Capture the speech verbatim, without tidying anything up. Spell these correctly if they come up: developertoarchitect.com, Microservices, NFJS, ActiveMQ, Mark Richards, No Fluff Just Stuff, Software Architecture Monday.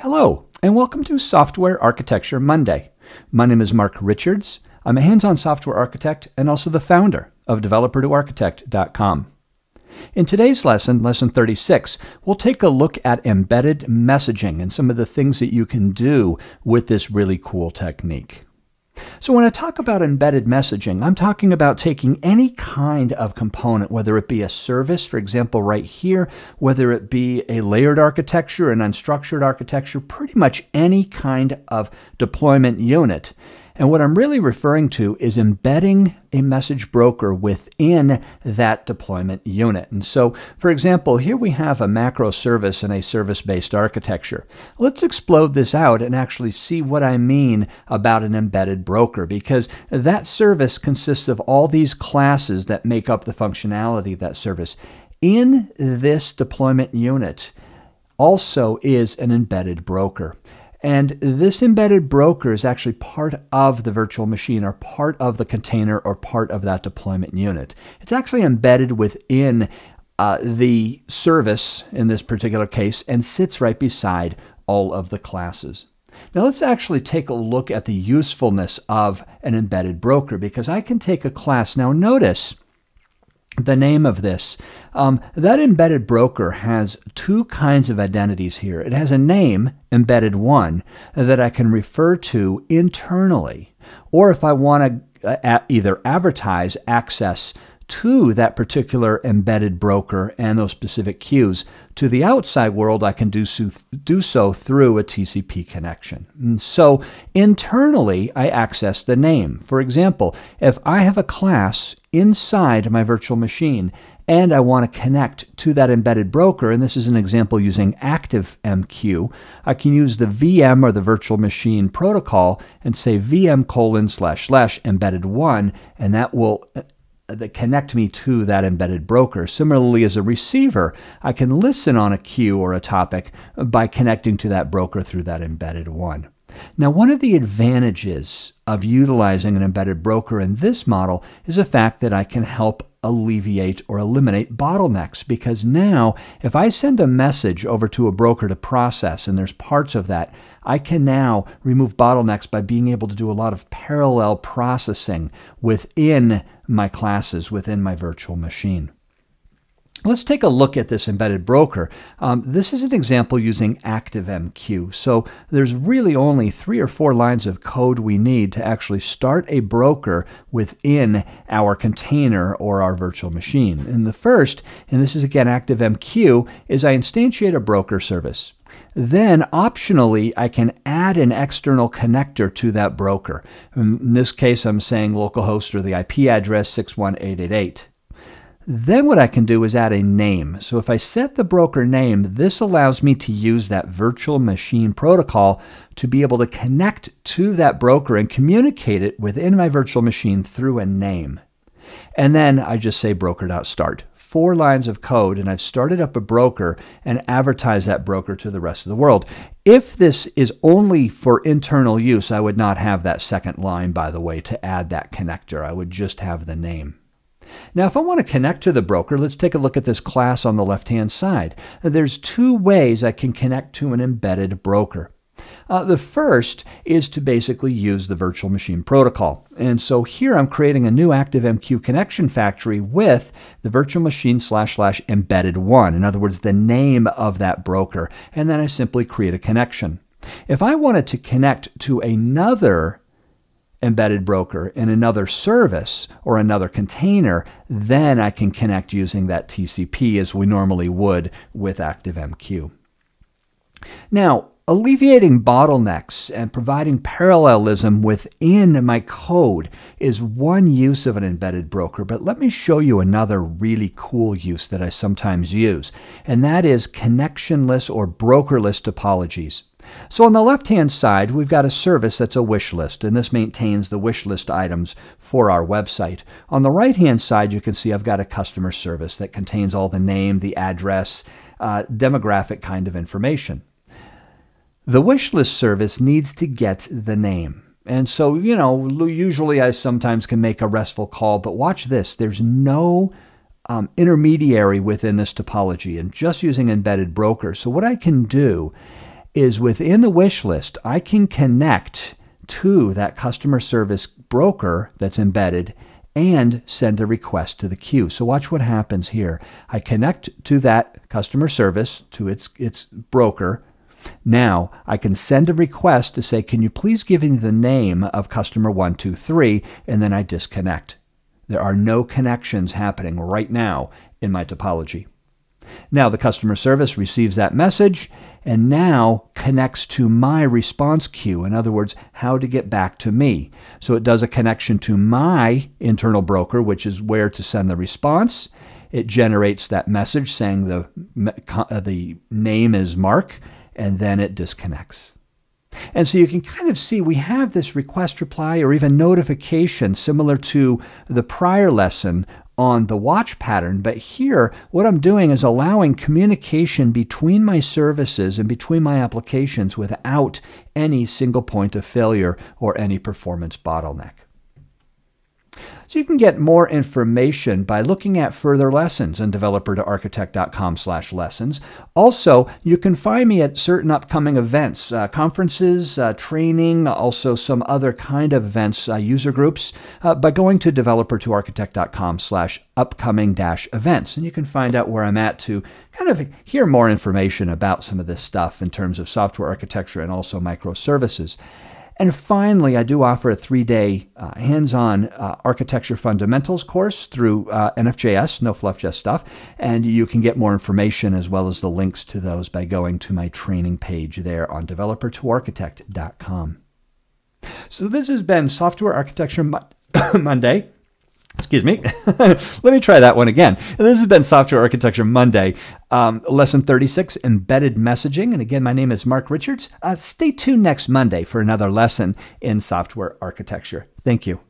Hello, and welcome to Software Architecture Monday. My name is Mark Richards. I'm a hands-on software architect and also the founder of developer to architect dot com. In today's lesson, Lesson thirty-six, we'll take a look at embedded messaging and some of the things that you can do with this really cool technique. So when I talk about embedded messaging, I'm talking about taking any kind of component, whether it be a service, for example, right here, whether it be a layered architecture, an unstructured architecture, pretty much any kind of deployment unit. And what I'm really referring to is embedding a message broker within that deployment unit. And so, for example, here we have a macro service and a service-based architecture. Let's explode this out and actually see what I mean about an embedded broker, because that service consists of all these classes that make up the functionality of that service. In this deployment unit also is an embedded broker. And this embedded broker is actually part of the virtual machine or part of the container or part of that deployment unit. It's actually embedded within uh, the service in this particular case and sits right beside all of the classes. Now let's actually take a look at the usefulness of an embedded broker, because I can take a class. Now notice the name of this. Um, that embedded broker has two kinds of identities here. It has a name, embedded one, that I can refer to internally, or if I want to uh, either advertise access to that particular embedded broker and those specific queues to the outside world, I can do so, do so through a T C P connection. And so internally, I access the name. For example, if I have a class inside my virtual machine and I want to connect to that embedded broker, and this is an example using ActiveMQ, I can use the V M or the virtual machine protocol and say V M colon slash slash embedded one, and that will that connect me to that embedded broker. Similarly, as a receiver, I can listen on a queue or a topic by connecting to that broker through that embedded one. Now, one of the advantages of utilizing an embedded broker in this model is the fact that I can help alleviate or eliminate bottlenecks, because now if I send a message over to a broker to process, and there's parts of that, I can now remove bottlenecks by being able to do a lot of parallel processing within my classes, within my virtual machine. Let's take a look at this embedded broker. Um, this is an example using ActiveMQ. So there's really only three or four lines of code we need to actually start a broker within our container or our virtual machine. And the first, and this is again ActiveMQ, is I instantiate a broker service. Then, optionally, I can add an external connector to that broker. In this case, I'm saying localhost or the I P address six one eight eight eight. Then what I can do is add a name. So if I set the broker name, this allows me to use that virtual machine protocol to be able to connect to that broker and communicate it within my virtual machine through a name. And then I just say broker.start. Four lines of code, and I've started up a broker and advertised that broker to the rest of the world. If this is only for internal use, I would not have that second line, by the way, to add that connector. I would just have the name. Now, if I want to connect to the broker, let's take a look at this class on the left-hand side. There's two ways I can connect to an embedded broker. Uh, the first is to basically use the virtual machine protocol. And so here I'm creating a new ActiveMQ connection factory with the virtual machine slash slash embedded one. In other words, the name of that broker. And then I simply create a connection. If I wanted to connect to another embedded broker in another service or another container, then I can connect using that T C P as we normally would with ActiveMQ. Now, alleviating bottlenecks and providing parallelism within my code is one use of an embedded broker, but let me show you another really cool use that I sometimes use, and that is connectionless or brokerless topologies. So on the left-hand side, we've got a service that's a wish list, and this maintains the wish list items for our website. On the right-hand side, you can see I've got a customer service that contains all the name, the address, uh, demographic kind of information. The wish list service needs to get the name. And so, you know, usually I sometimes can make a RESTful call, but watch this. There's no Um, intermediary within this topology, and just using embedded broker. So what I can do is within the wish list, I can connect to that customer service broker that's embedded and send a request to the queue. So watch what happens here. I connect to that customer service, to its, its broker. Now I can send a request to say, can you please give me the name of customer one two three, and then I disconnect. There are no connections happening right now in my topology. Now the customer service receives that message and now connects to my response queue. In other words, how to get back to me. So it does a connection to my internal broker, which is where to send the response. It generates that message saying the, uh, the name is Mark, and then it disconnects. And so you can kind of see we have this request reply or even notification similar to the prior lesson on the watch pattern, but here what I'm doing is allowing communication between my services and between my applications without any single point of failure or any performance bottleneck. So you can get more information by looking at further lessons on developer to architect dot com slash lessons. Also, you can find me at certain upcoming events, uh, conferences, uh, training, also some other kind of events, uh, user groups, uh, by going to developer to architect dot com slash upcoming dash events. And you can find out where I'm at to kind of hear more information about some of this stuff in terms of software architecture and also microservices. And finally, I do offer a three-day uh, hands-on uh, architecture fundamentals course through uh, N F J S, No Fluff Just Stuff, and you can get more information as well as the links to those by going to my training page there on developer to architect dot com. So this has been Software Architecture Mo Monday. Excuse me. Let me try that one again. And this has been Software Architecture Monday, um, Lesson thirty-six, Embedded Messaging. And again, my name is Mark Richards. Uh, stay tuned next Monday for another lesson in software architecture. Thank you.